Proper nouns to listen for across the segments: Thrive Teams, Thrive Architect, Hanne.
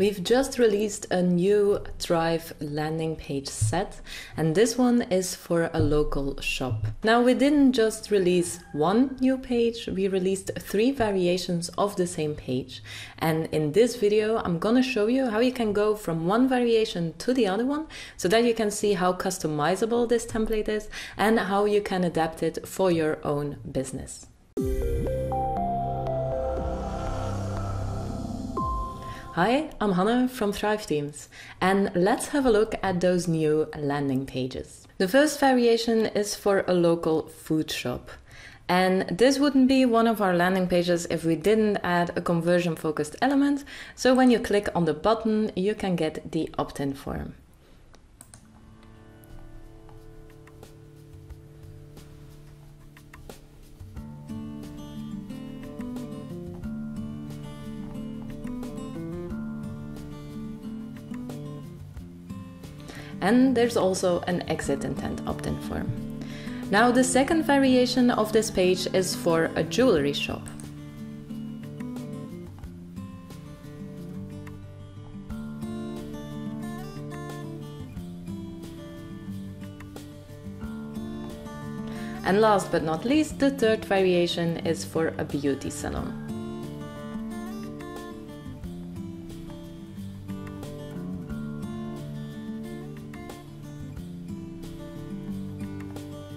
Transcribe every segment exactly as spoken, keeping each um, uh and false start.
We've just released a new Thrive landing page set, and this one is for a local shop. Now, we didn't just release one new page, we released three variations of the same page. And in this video, I'm gonna show you how you can go from one variation to the other one, so that you can see how customizable this template is and how you can adapt it for your own business. Hi, I'm Hanne from Thrive Teams, and let's have a look at those new landing pages. The first variation is for a local food shop. And this wouldn't be one of our landing pages if we didn't add a conversion focused element. So when you click on the button, you can get the opt-in form. And there's also an exit intent opt-in form. Now, the second variation of this page is for a jewelry shop. And last but not least, the third variation is for a beauty salon.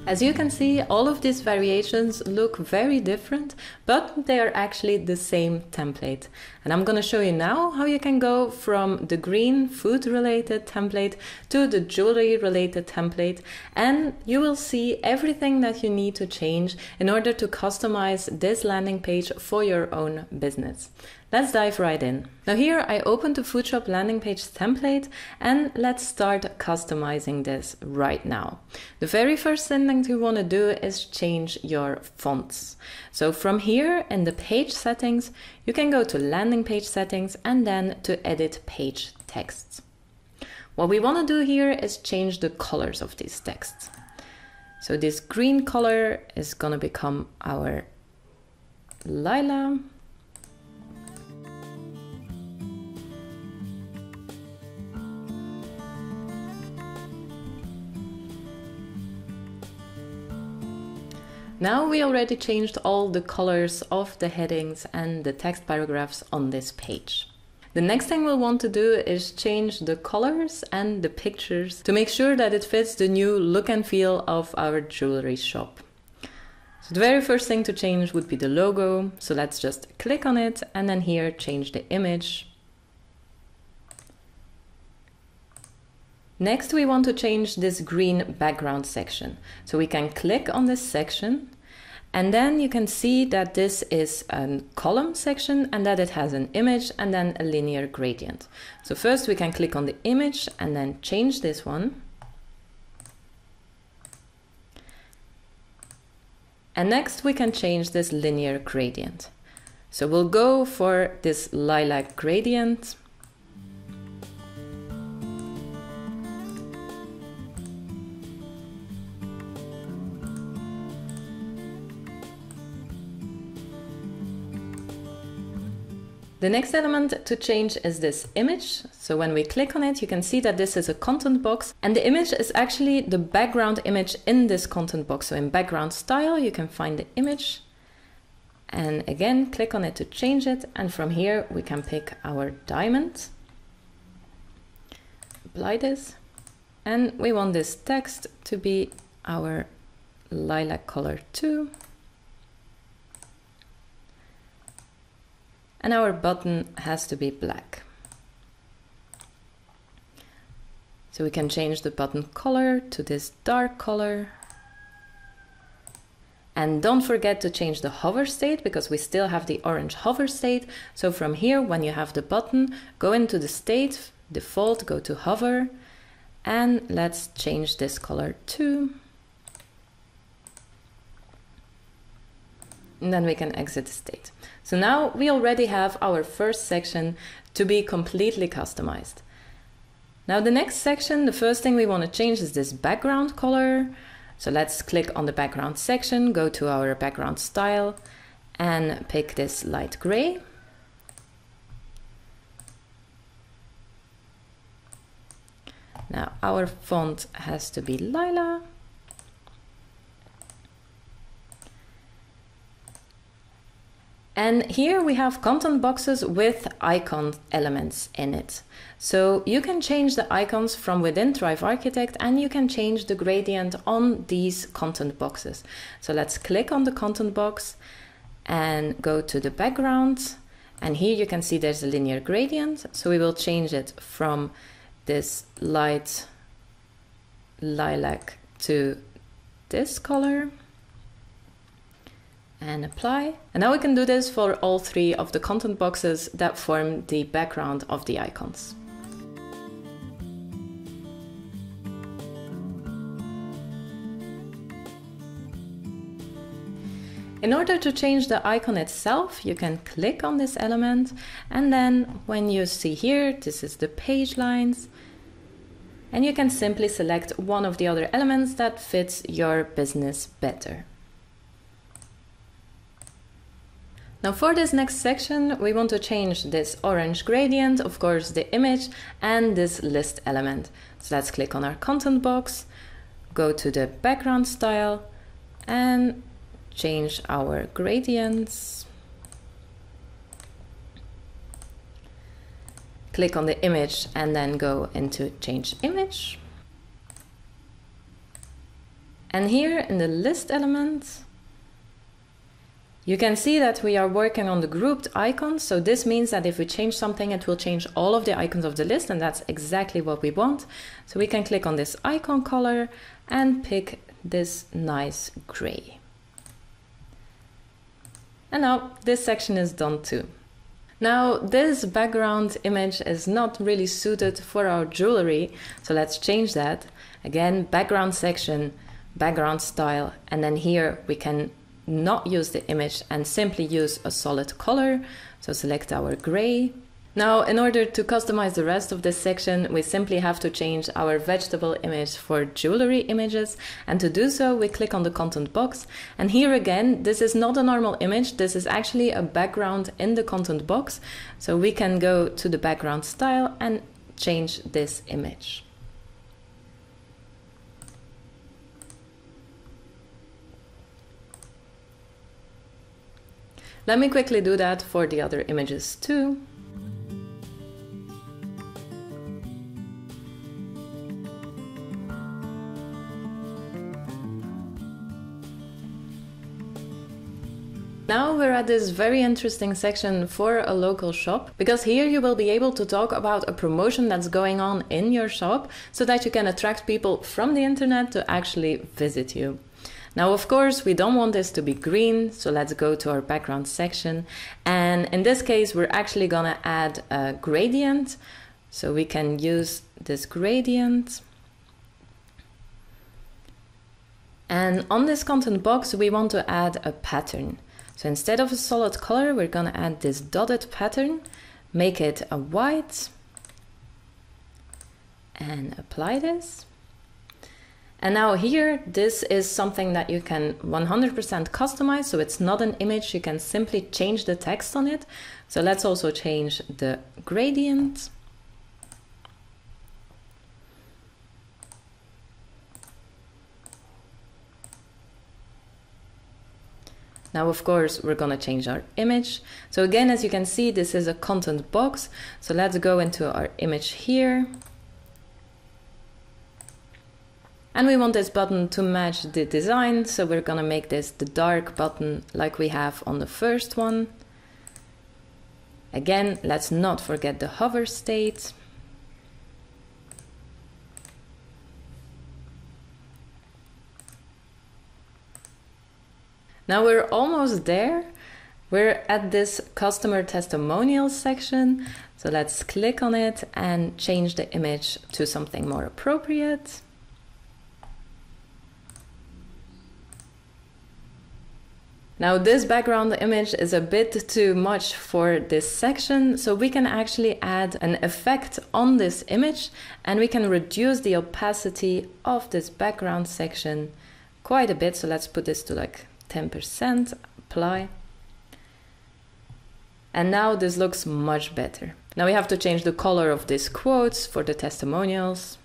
As you can see, all of these variations look very different, but they are actually the same template. And I'm going to show you now how you can go from the green food-related template to the jewelry-related template, and you will see everything that you need to change in order to customize this landing page for your own business. Let's dive right in. Now, here I opened the food shop landing page template, and let's start customizing this right now. The very first thing that you want to do is change your fonts. So from here in the page settings, you can go to landing page settings and then to edit page texts. What we want to do here is change the colors of these texts. So this green color is going to become our lilac. Now we already changed all the colors of the headings and the text paragraphs on this page. The next thing we'll want to do is change the colors and the pictures to make sure that it fits the new look and feel of our jewelry shop. So the very first thing to change would be the logo. So let's just click on it and then here change the image. Next, we want to change this green background section. So we can click on this section, and then you can see that this is a column section and that it has an image and then a linear gradient. So first we can click on the image and then change this one. And next we can change this linear gradient. So we'll go for this lilac gradient. The next element to change is this image. So when we click on it, you can see that this is a content box, and the image is actually the background image in this content box. So in background style, you can find the image and again, click on it to change it. And from here, we can pick our diamond, apply this, and we want this text to be our lilac color too. And our button has to be black. So we can change the button color to this dark color. And don't forget to change the hover state, because we still have the orange hover state. So from here, when you have the button, go into the state, default, go to hover, and let's change this color too. And then we can exit the state. So now we already have our first section to be completely customized. Now the next section, the first thing we want to change is this background color. So let's click on the background section, go to our background style and pick this light gray. Now our font has to be Lila. And here we have content boxes with icon elements in it. So you can change the icons from within Thrive Architect, and you can change the gradient on these content boxes. So let's click on the content box and go to the background. And here you can see there's a linear gradient. So we will change it from this light lilac to this color. And apply. And now we can do this for all three of the content boxes that form the background of the icons. In order to change the icon itself, you can click on this element, and then when you see here, this is the page lines, and you can simply select one of the other elements that fits your business better. Now for this next section, we want to change this orange gradient, of course the image, and this list element. So let's click on our content box, go to the background style, and change our gradients. Click on the image and then go into change image. And here in the list element, you can see that we are working on the grouped icons, so this means that if we change something, it will change all of the icons of the list, and that's exactly what we want. So we can click on this icon color and pick this nice gray. And now this section is done too. Now this background image is not really suited for our jewelry, so let's change that. Again, background section, background style, and then here we can not use the image and simply use a solid color. So select our gray. Now, in order to customize the rest of this section, we simply have to change our vegetable image for jewelry images. And to do so, we click on the content box. And here again, this is not a normal image. This is actually a background in the content box. So we can go to the background style and change this image. Let me quickly do that for the other images too. Now we're at this very interesting section for a local shop, because here you will be able to talk about a promotion that's going on in your shop so that you can attract people from the internet to actually visit you. Now, of course, we don't want this to be green, so let's go to our background section. And in this case, we're actually gonna add a gradient. So we can use this gradient. And on this content box, we want to add a pattern. So instead of a solid color, we're gonna add this dotted pattern, make it a white, and apply this. And now here, this is something that you can one hundred percent customize. So it's not an image, you can simply change the text on it. So let's also change the gradient. Now, of course, we're gonna change our image. So again, as you can see, this is a content box. So let's go into our image here. And we want this button to match the design, so we're gonna make this the dark button like we have on the first one. Again, let's not forget the hover state. Now we're almost there. We're at this customer testimonial section. So let's click on it and change the image to something more appropriate. Now this background image is a bit too much for this section, so we can actually add an effect on this image, and we can reduce the opacity of this background section quite a bit. So let's put this to like ten percent, apply. And now this looks much better. Now we have to change the color of these quotes for the testimonials.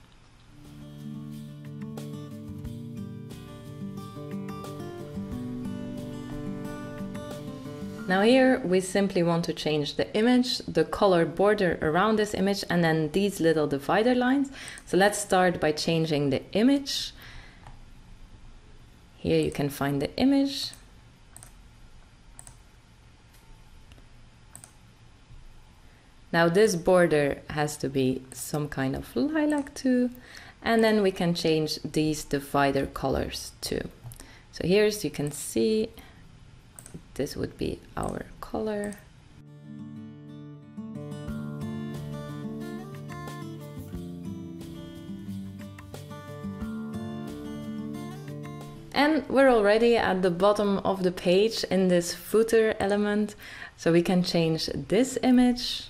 Now here we simply want to change the image, the color border around this image, and then these little divider lines. So let's start by changing the image. Here you can find the image. Now this border has to be some kind of lilac too. And then we can change these divider colors too. So here's, you can see, this would be our color. And we're already at the bottom of the page in this footer element. So we can change this image.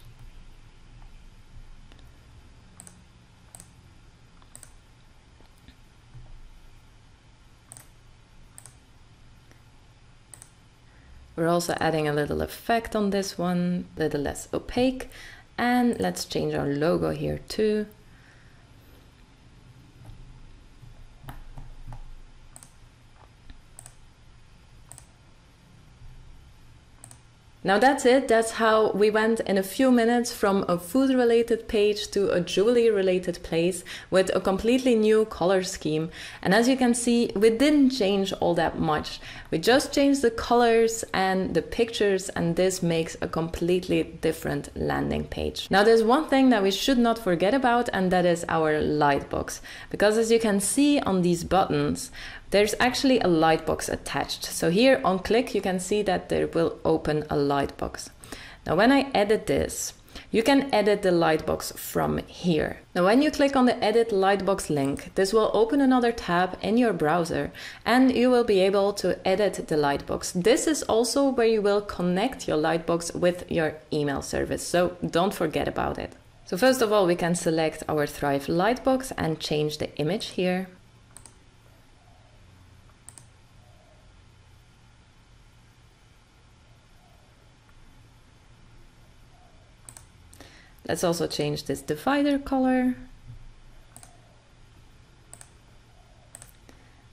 We're also adding a little effect on this one, a little less opaque. And let's change our logo here too. Now that's it. That's how we went in a few minutes from a food related page to a jewelry related place with a completely new color scheme. And as you can see, we didn't change all that much. We just changed the colors and the pictures, and this makes a completely different landing page. Now there's one thing that we should not forget about, and that is our light box, because as you can see on these buttons, there's actually a light box attached. So here on click, you can see that there will open a light box. Now, when I edit this, you can edit the light box from here. Now, when you click on the edit light box link, this will open another tab in your browser and you will be able to edit the light box. This is also where you will connect your light box with your email service. So don't forget about it. So first of all, we can select our Thrive light box and change the image here. Let's also change this divider color.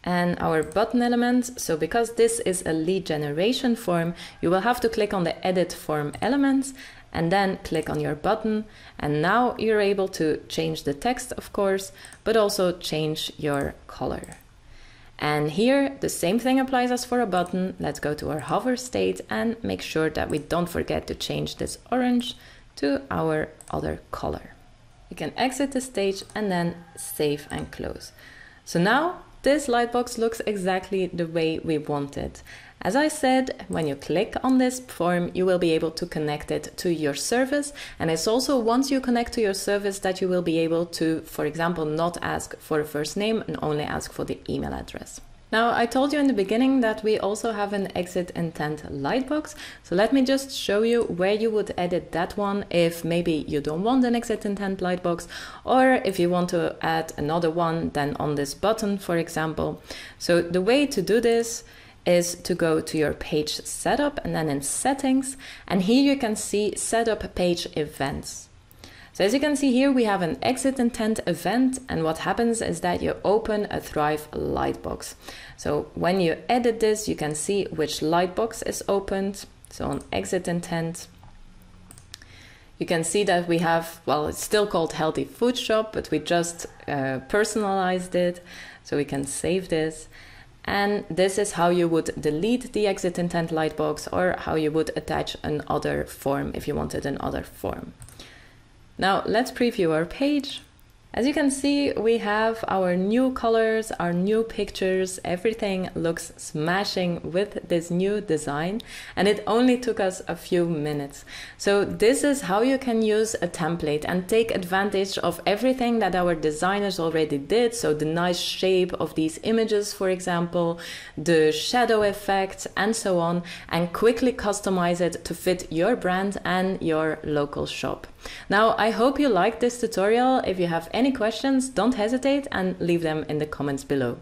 And our button element. So because this is a lead generation form, you will have to click on the edit form elements and then click on your button. And now you're able to change the text, of course, but also change your color. And here the same thing applies as for a button. Let's go to our hover state and make sure that we don't forget to change this orange to our other color. You can exit the stage and then save and close. So now this lightbox looks exactly the way we want it. As I said, when you click on this form, you will be able to connect it to your service. And it's also once you connect to your service that you will be able to, for example, not ask for a first name and only ask for the email address. Now, I told you in the beginning that we also have an exit intent lightbox. So let me just show you where you would edit that one if maybe you don't want an exit intent lightbox, or if you want to add another one then on this button, for example. So the way to do this is to go to your page setup and then in settings, and here you can see setup page events. So as you can see here, we have an exit intent event, and what happens is that you open a Thrive lightbox. So when you edit this, you can see which lightbox is opened. So on exit intent, you can see that we have, well, it's still called Healthy Food Shop, but we just uh, personalized it. So we can save this. And this is how you would delete the exit intent lightbox, or how you would attach another form if you wanted another form. Now let's preview our page. As you can see, we have our new colors, our new pictures, everything looks smashing with this new design, and it only took us a few minutes. So this is how you can use a template and take advantage of everything that our designers already did. So the nice shape of these images, for example, the shadow effects and so on, and quickly customize it to fit your brand and your local shop. Now, I hope you liked this tutorial. If you have any questions, don't hesitate and leave them in the comments below.